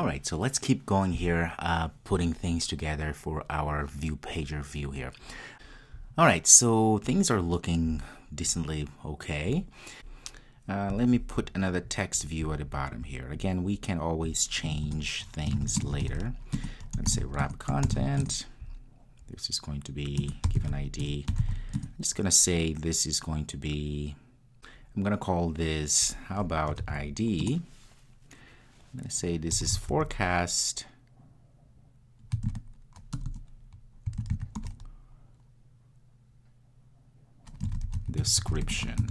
All right, so let's keep going here, putting things together for our ViewPager view here. All right, so things are looking decently okay. Let me put another text view at the bottom here. Again, we can always change things later. Let's say wrap content. This is going to be, give an ID. I'm just gonna say this is going to be, I'm gonna call this, how about ID? I'm gonna say this is forecast description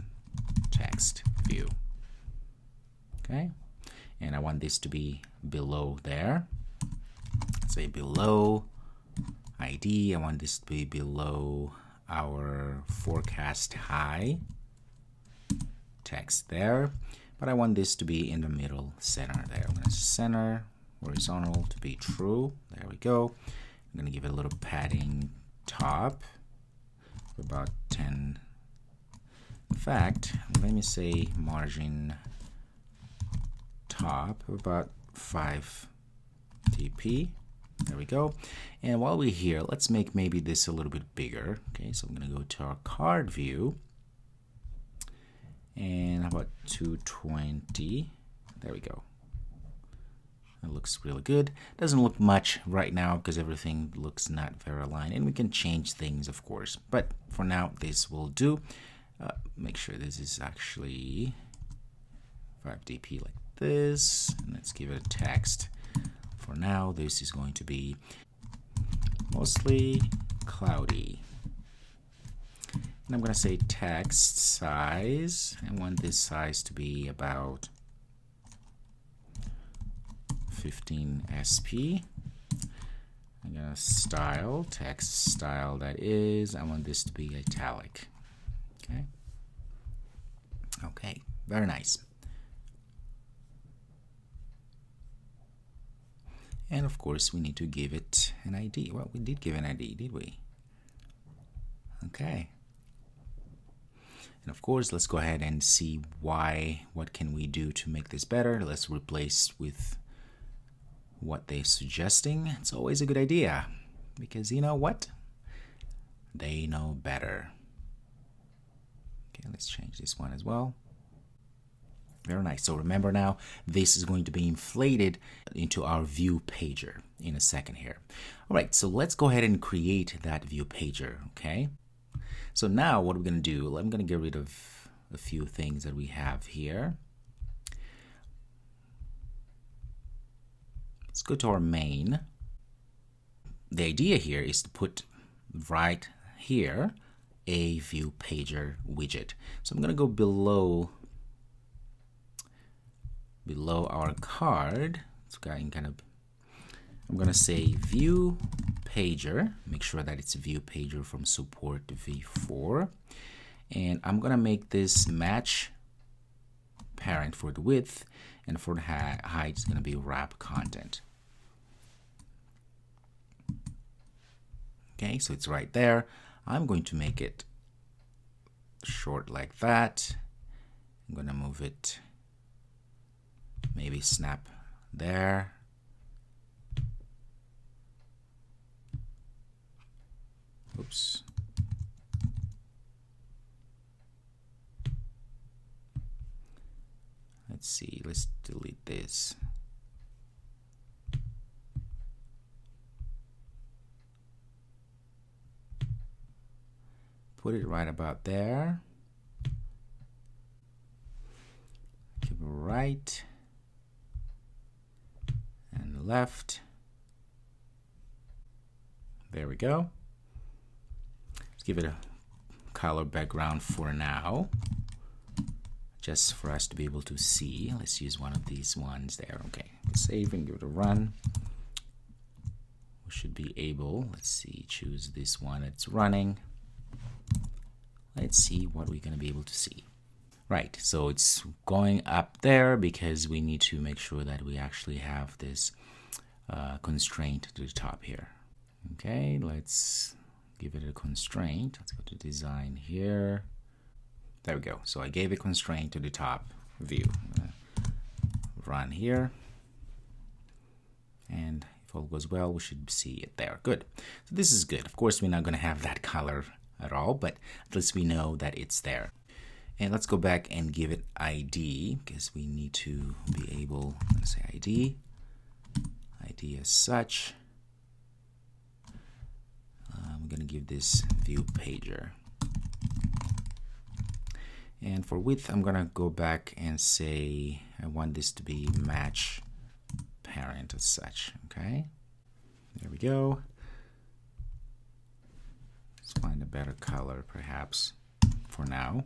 text view. Okay, and I want this to be below there. Say below ID, I want this to be below our forecast high text there, but I want this to be in the middle center there. I'm going to center horizontal to be true. There we go. I'm going to give it a little padding top, about 10. In fact, let me say margin top about 5 TP. There we go. And while we're here, let's make maybe this a little bit bigger. Okay, so I'm going to go to our card view. And how about 220? There we go. That looks really good. Doesn't look much right now because everything looks not very aligned. And we can change things, of course. But for now, this will do. Make sure this is actually 5dp like this. And let's give it a text. For now, this is going to be mostly cloudy. And I'm going to say text size. I want this size to be about 15 SP. I'm going to style, text style that is. I want this to be italic. Okay. Okay, very nice. And of course, we need to give it an ID. Well, we did give an ID, did we? Okay. And of course, let's go ahead and see why, what can we do to make this better? Let's replace with what they're suggesting. It's always a good idea because you know what? They know better. Okay, let's change this one as well. Very nice. So remember now, this is going to be inflated into our view pager in a second here. All right, so let's go ahead and create that view pager, okay? So now what we're going to do, I'm going to get rid of a few things that we have here. Let's go to our main. The idea here is to put right here a view pager widget. So I'm going to go below our card, I'm gonna say view pager. Make sure that it's view pager from support v4, and I'm gonna make this match parent for the width, and for the height it's gonna be wrap content. Okay, so it's right there. I'm going to make it short like that. I'm gonna move it. Maybe snap there. Oops. Let's see, let's delete this. Put it right about there. Keep it right. Left. There we go. Let's give it a color background for now, just for us to be able to see. Let's use one of these ones there. Okay, let's save and give it a run. We should be able, let's see, choose this one. It's running. Let's see what we're going to be able to see. Right, so it's going up there because we need to make sure that we actually have this constraint to the top here. Okay, let's give it a constraint. Let's go to design here. There we go. So I gave a constraint to the top view. Run here. and if all goes well, we should see it there. Good. So this is good. Of course, we're not going to have that color at all, but at least we know that it's there. And let's go back and give it ID, because we need to be able, let's say ID as such. I'm going to give this ViewPager. And for width, I'm going to go back and say I want this to be match parent as such. Okay, there we go. Let's find a better color perhaps for now.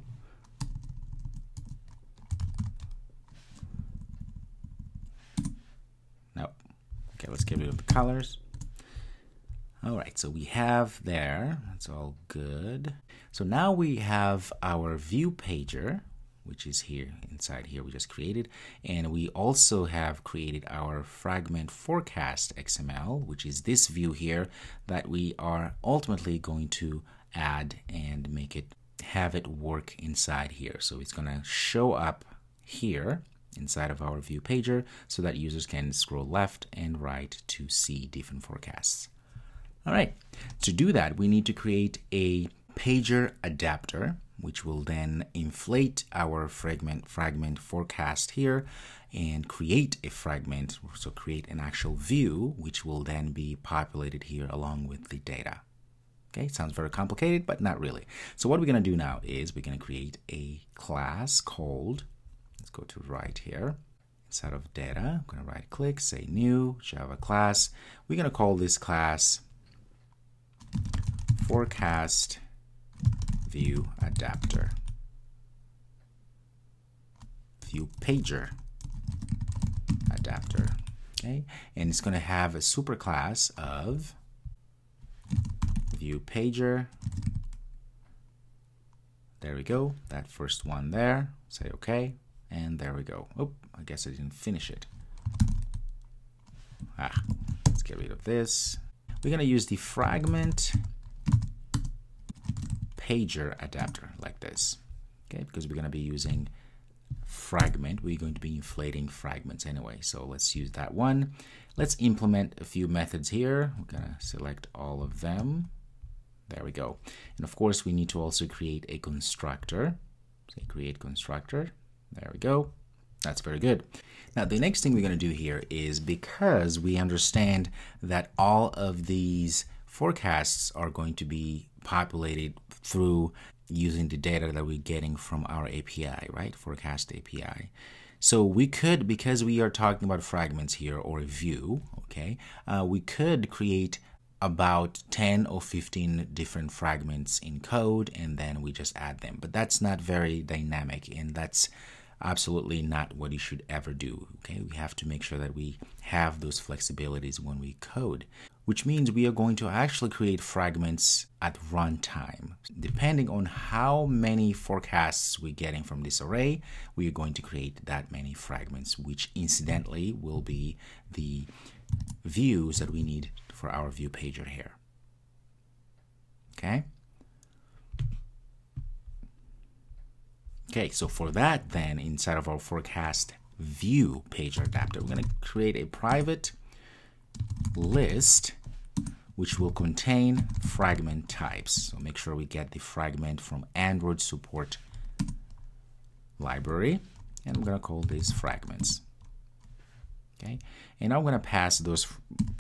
Nope. Okay, let's get rid of the colors. All right, so we have there, that's all good. So now we have our ViewPager, which is here, inside here we just created, and we also have created our fragment forecast XML, which is this view here that we are ultimately going to add and make it, have it work inside here. So it's gonna show up here inside of our ViewPager so that users can scroll left and right to see different forecasts. All right, to do that, we need to create a pager adapter, which will then inflate our fragment forecast here and create a fragment, so create an actual view, which will then be populated here along with the data. Okay, sounds very complicated, but not really. So what we're gonna do now is we're gonna create a class called, let's go to right here, inside of data, I'm gonna right click, say new, Java class. We're gonna call this class Forecast View Adapter, View Pager Adapter, okay, and it's going to have a superclass of View Pager. There we go. That first one there. Say okay, and there we go. Oh, I guess I didn't finish it. Let's get rid of this. We're going to use the fragment pager adapter like this, okay, because we're going to be using fragment, we're going to be inflating fragments anyway, so let's use that one. Let's implement a few methods here. We're going to select all of them. There we go. And of course, we need to also create a constructor. Say create constructor. There we go. That's very good. Now, the next thing we're going to do here is, because we understand that all of these forecasts are going to be populated through using the data that we're getting from our API, right? Forecast API. So we could, because we are talking about fragments here or a view, okay, we could create about 10 or 15 different fragments in code, and then we just add them. But that's not very dynamic, and that's absolutely not what you should ever do. Okay, we have to make sure that we have those flexibilities when we code, which means we are going to actually create fragments at runtime. Depending on how many forecasts we're getting from this array, we are going to create that many fragments, which incidentally will be the views that we need for our view pager here. Okay. Okay, so for that then, inside of our forecast view pager adapter, we're going to create a private list which will contain fragment types. So make sure we get the fragment from Android support library, and I'm going to call these fragments. Okay, and I'm going to pass those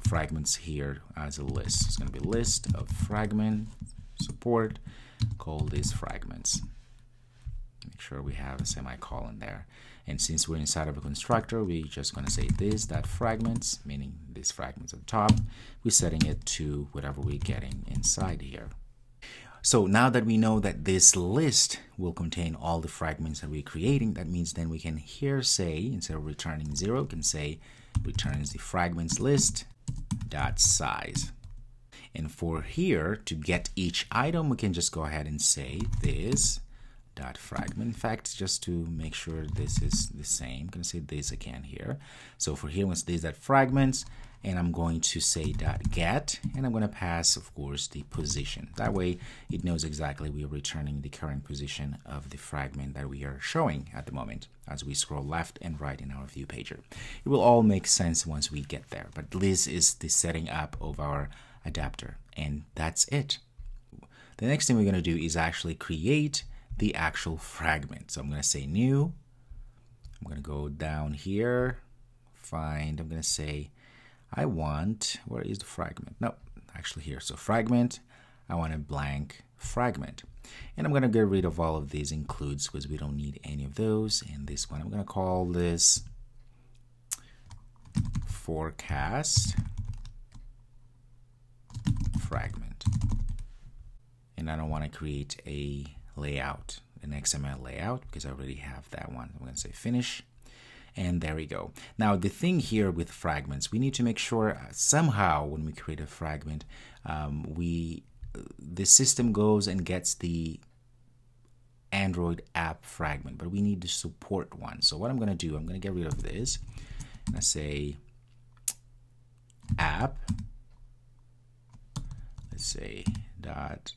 fragments here as a list. It's going to be list of fragment support, call these fragments. Make sure we have a semicolon there. And since we're inside of a constructor, we're just going to say this, that fragments, meaning these fragments at the top. We're setting it to whatever we're getting inside here. So now that we know that this list will contain all the fragments that we're creating, that means then we can here say, instead of returning 0, we can say returns the fragments list dot size. And for here, to get each item, we can just go ahead and say this dot fragment. In fact, just to make sure this is the same, I'm going to say this again here. So for here, once this dot fragments, and I'm going to say dot get, and I'm going to pass, of course, the position. That way, it knows exactly we are returning the current position of the fragment that we are showing at the moment. as we scroll left and right in our view pager. It will all make sense once we get there, but this is the setting up of our adapter, and that's it. The next thing we're going to do is actually create the actual fragment. So I'm going to say new, I'm going to go down here, find, I'm going to say I want, where is the fragment? No, actually here. So fragment, I want a blank fragment. And I'm going to get rid of all of these includes because we don't need any of those. And this one, I'm going to call this forecast fragment. And I don't want to create a layout, an XML layout, because I already have that one. I'm going to say finish. And there we go. Now the thing here with fragments, we need to make sure somehow when we create a fragment, the system goes and gets the Android app fragment, but we need the support one. So what I'm going to do, I'm going to get rid of this and I say app, let's say dot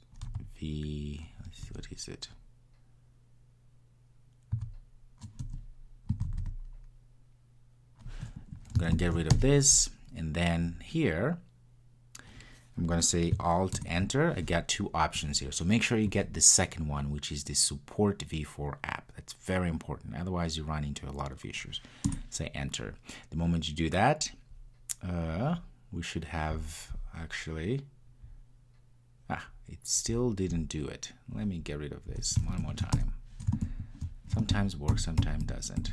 v, let's see, what is it? I'm going to get rid of this, and then here I'm going to say Alt Enter. I got two options here. So make sure you get the second one, which is the support v4 app. That's very important. Otherwise, you run into a lot of issues. Say Enter. The moment you do that, we should have actually, it still didn't do it. Let me get rid of this one more time. Sometimes works, sometimes doesn't.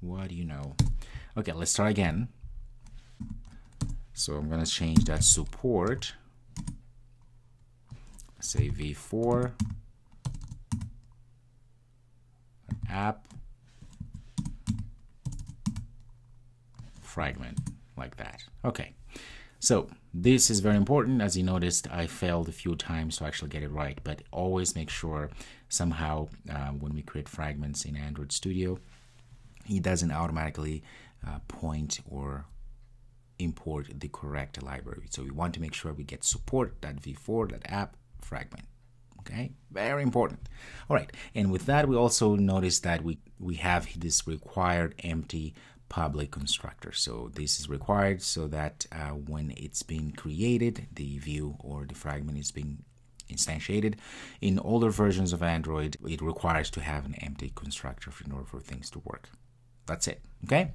What do you know? Okay, let's start again. So I'm going to change that support, say v4 app fragment, like that. Okay, so this is very important. As you noticed, I failed a few times to actually get it right, but always make sure somehow when we create fragments in Android Studio, it doesn't automatically point or import the correct library. So we want to make sure we get support.v4, that app fragment. Okay, very important. All right, and with that, we also notice that we have this required empty public constructor. So this is required so that when it's been created, the view or the fragment is being instantiated. In older versions of Android, it requires to have an empty constructor in order for things to work. That's it. Okay.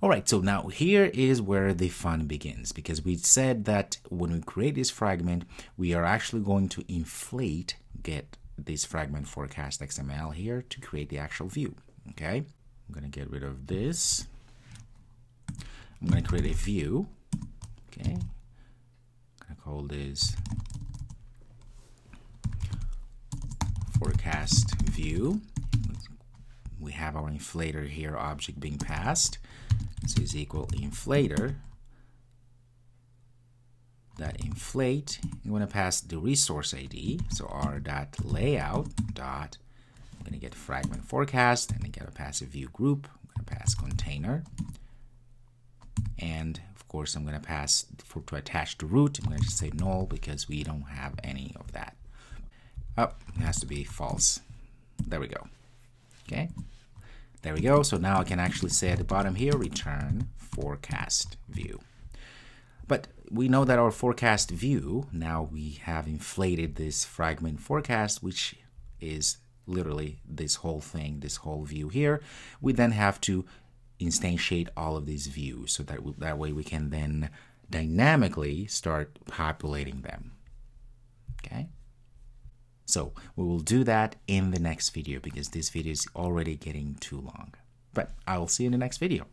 All right. So now here is where the fun begins, because we said that when we create this fragment, we are actually going to inflate, get this fragment forecast XML here to create the actual view. Okay. I'm going to get rid of this. I'm going to create a view. Okay. I'm going to call this forecast view. We have our inflator here, object being passed. This is equal inflator. That inflate, you want to pass the resource ID. So r.layout. I'm going to get fragment forecast, and I'm going to pass a view group. I'm going to pass container. And of course, I'm going to pass to attach the root. I'm going to just say null because we don't have any of that. Oh, it has to be false. There we go. Okay. There we go. So now I can actually say at the bottom here, return forecast view. But we know that our forecast view, now we have inflated this fragment forecast, which is literally this whole thing, this whole view here. We then have to instantiate all of these views so that that way we can then dynamically start populating them. Okay. So we will do that in the next video because this video is already getting too long. But I will see you in the next video.